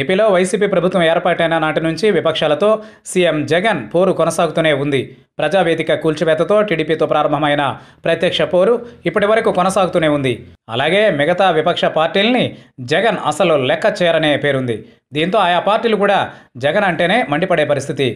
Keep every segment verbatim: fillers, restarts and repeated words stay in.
ఏపీలో వైసీపీ ప్రభుత్వం ఏర్పాటైన నాటి నుంచి విపక్షాలతో సీఎం జగన్ పోరు కొనసాగుతూనే ఉంది. ప్రజా వేదిక కూల్చివేతతో టీడీపీతో ప్రారంభమైన ప్రత్యక్ష పోరు ఇప్పటివరకు కొనసాగుతూనే ఉంది. అలాగే మిగతా విపక్ష పార్టీల్ని జగన్ అసలు లెక్క చేయరనే పేరుంది. దీంతో ఆయా పార్టీలు కూడా జగన్ అంటేనే మండిపడే పరిస్థితి.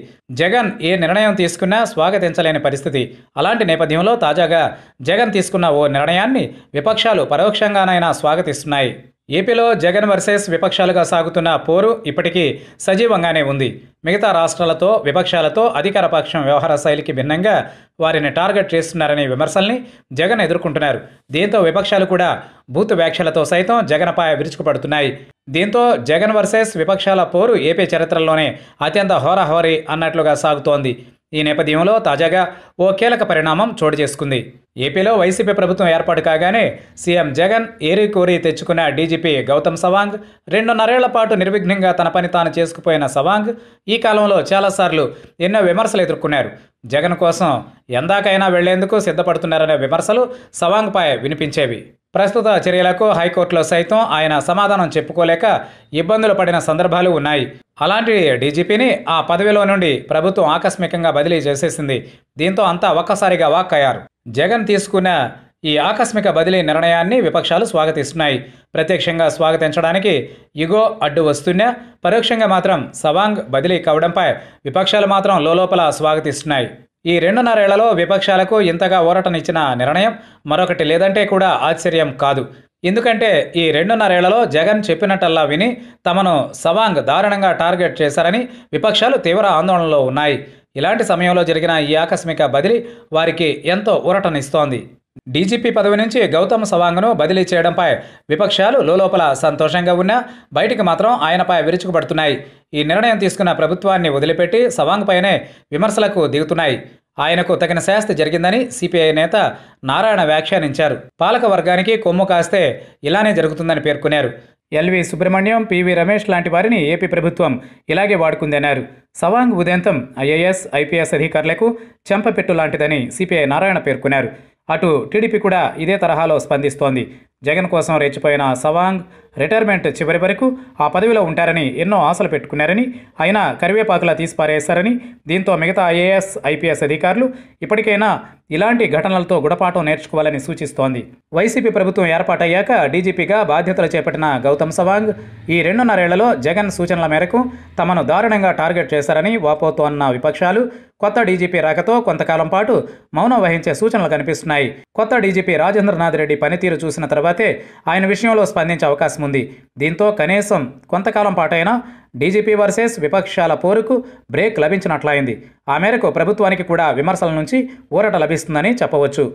జగన్ ఏ నిర్ణయం తీసుకున్నా స్వాగతించలేని పరిస్థితి. అలాంటి నేపథ్యంలో తాజాగా జగన్ తీసుకున్న ఓ నిర్ణయాన్ని విపక్షాలు పరోక్షంగానైనా స్వాగతిస్తున్నాయి. ఏపీలో జగన్ వర్సెస్ విపక్షాలుగా సాగుతున్న పోరు ఇప్పటికీ సజీవంగానే ఉంది. మిగతా రాష్ట్రాలతో విపక్షాలతో అధికార పక్షం వ్యవహార శైలికి భిన్నంగా వారిని టార్గెట్ చేస్తున్నారనే విమర్శల్ని జగన్ ఎదుర్కొంటున్నారు. దీంతో విపక్షాలు కూడా బూతు వ్యాఖ్యలతో సైతం జగన్పై విరుచుకుపడుతున్నాయి. దీంతో జగన్ వర్సెస్ విపక్షాల పోరు ఏపీ చరిత్రలోనే అత్యంత హోరాహోరీ అన్నట్లుగా సాగుతోంది. ఈ నేపథ్యంలో తాజాగా ఓ కీలక పరిణామం చోటు చేసుకుంది. ఏపీలో వైసీపీ ప్రభుత్వం ఏర్పాటు కాగానే సీఎం జగన్ ఏరి కోరి తెచ్చుకున్న డీజీపీ గౌతమ్ సవాంగ్, రెండున్నరేళ్ల పాటు నిర్విఘ్నంగా తన పని తాను చేసుకుపోయిన సవాంగ్ ఈ కాలంలో చాలాసార్లు ఎన్నో విమర్శలు ఎదుర్కొన్నారు. జగన్ కోసం ఎందాకైనా వెళ్లేందుకు సిద్ధపడుతున్నారనే విమర్శలు సవాంగ్పై వినిపించేవి. ప్రస్తుత చర్యలకు హైకోర్టులో సైతం ఆయన సమాధానం చెప్పుకోలేక ఇబ్బందులు పడిన సందర్భాలు ఉన్నాయి. అలాంటి డీజీపీని ఆ పదవిలో నుండి ప్రభుత్వం ఆకస్మికంగా బదిలీ చేసేసింది. దీంతో అంతా ఒక్కసారిగా వాక్ అయ్యారు. జగన్ తీసుకున్న ఈ ఆకస్మిక బదిలీ నిర్ణయాన్ని విపక్షాలు స్వాగతిస్తున్నాయి. ప్రత్యక్షంగా స్వాగతించడానికి ఇగో అడ్డు వస్తున్నా పరోక్షంగా మాత్రం సవాంగ్ బదిలీ కావడంపై విపక్షాలు మాత్రం లోపల స్వాగతిస్తున్నాయి. ఈ రెండున్నరేళ్లలో విపక్షాలకు ఇంతగా ఊరటనిచ్చిన నిర్ణయం మరొకటి లేదంటే కూడా ఆశ్చర్యం కాదు. ఎందుకంటే ఈ రెండున్నరేళ్లలో జగన్ చెప్పినట్టల్లా విని తమను సవాంగ్ దారుణంగా టార్గెట్ చేశారని విపక్షాలు తీవ్ర ఆందోళనలో ఉన్నాయి. ఇలాంటి సమయంలో జరిగిన ఈ ఆకస్మిక బదిలీ వారికి ఎంతో ఊరటనిస్తోంది. డీజీపీ పదవి నుంచి గౌతమ్ సవాంగ్ను బదిలీ చేయడంపై విపక్షాలు లోపల సంతోషంగా ఉన్నా బయటికి మాత్రం ఆయనపై విరుచుకుపడుతున్నాయి. ఈ నిర్ణయం తీసుకున్న ప్రభుత్వాన్ని వదిలిపెట్టి సవాంగ్ పైనే విమర్శలకు దిగుతున్నాయి. ఆయనకు తగిన శాస్తి జరిగిందని సిపిఐ నేత నారాయణ వ్యాఖ్యానించారు. పాలక వర్గానికి కొమ్ము కాస్తే ఇలానే జరుగుతుందని పేర్కొన్నారు. ఎల్వి సుబ్రహ్మణ్యం, పీవీ రమేష్ లాంటి వారిని ఏపీ ప్రభుత్వం ఇలాగే వాడుకుందన్నారు. సవాంగ్ ఉదంతం ఐఏఎస్, ఐపీఎస్ అధికారులకు చెంపపెట్టు లాంటిదని సిపిఐ నారాయణ పేర్కొన్నారు. అటు టీడీపీ కూడా ఇదే తరహాలో స్పందిస్తోంది. జగన్ కోసం రెచ్చిపోయిన సవాంగ్ రిటైర్మెంట్ చివరి వరకు ఆ పదవిలో ఉంటారని ఎన్నో ఆశలు పెట్టుకున్నారని, అయినా కరివేపాకులా తీసిపారేశారని, దీంతో మిగతా ఐఏఎస్, ఐపీఎస్ అధికారులు ఇప్పటికైనా ఇలాంటి ఘటనలతో గుణపాఠం నేర్చుకోవాలని సూచిస్తోంది. వైసీపీ ప్రభుత్వం ఏర్పాటయ్యాక డీజీపీగా బాధ్యతలు చేపట్టిన గౌతమ్ సవాంగ్ ఈ రెండున్నరేళ్లలో జగన్ సూచనల మేరకు తమను దారుణంగా టార్గెట్ చేశారని వాపోతోన్న విపక్షాలు కొత్త డీజీపీ రాకతో కొంతకాలం పాటు మౌనం వహించే సూచనలు కనిపిస్తున్నాయి. కొత్త డీజీపీ రాజేంద్రనాథ్ రెడ్డి పనితీరు చూసిన తర్వాతే ఆయన విషయంలో స్పందించే అవకాశం ఉంది. దీంతో కనీసం కొంతకాలం పాటైనా డీజీపీ వర్సెస్ విపక్షాల పోరుకు బ్రేక్ లభించినట్లయింది. ఆ మేరకు ప్రభుత్వానికి కూడా విమర్శల నుంచి ఊరట లభిస్తుందని చెప్పవచ్చు.